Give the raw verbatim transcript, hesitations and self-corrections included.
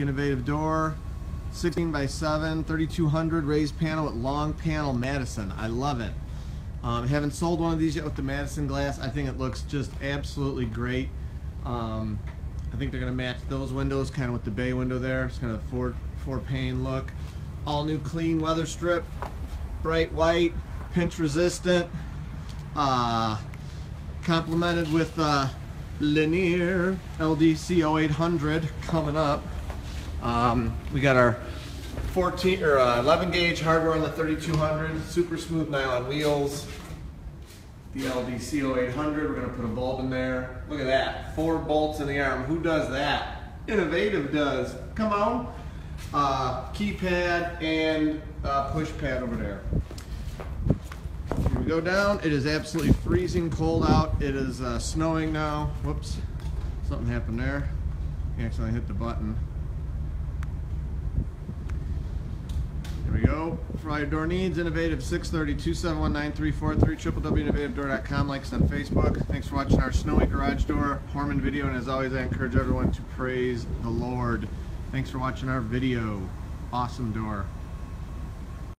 Innovative Door, sixteen by seven, thirty-two hundred raised panel with long panel Madison. I love it. Um, haven't sold one of these yet with the Madison glass. I think it looks just absolutely great. Um, I think they're going to match those windows kind of with the bay window there. It's kind of a four, four pane look. All new clean weather strip, bright white, pinch resistant, uh, complemented with uh, Linear L D C O eight hundred coming up. Um, we got our fourteen or uh, eleven gauge hardware on the thirty-two hundred, super smooth nylon wheels. The L D C O eight hundred, we're going to put a bulb in there. Look at that, four bolts in the arm. Who does that? Innovative does. Come on. Uh, keypad and uh, push pad over there. Here we go down. It is absolutely freezing cold out. It is uh, snowing now. Whoops, something happened there. I accidentally hit the button. There we go. For your door needs, Innovative six three two, seven one nine, three four three, W W I Innovative Door dot com. Like us on Facebook. Thanks for watching our snowy garage door Hormann video, and as always, I encourage everyone to praise the Lord. Thanks for watching our video. Awesome door.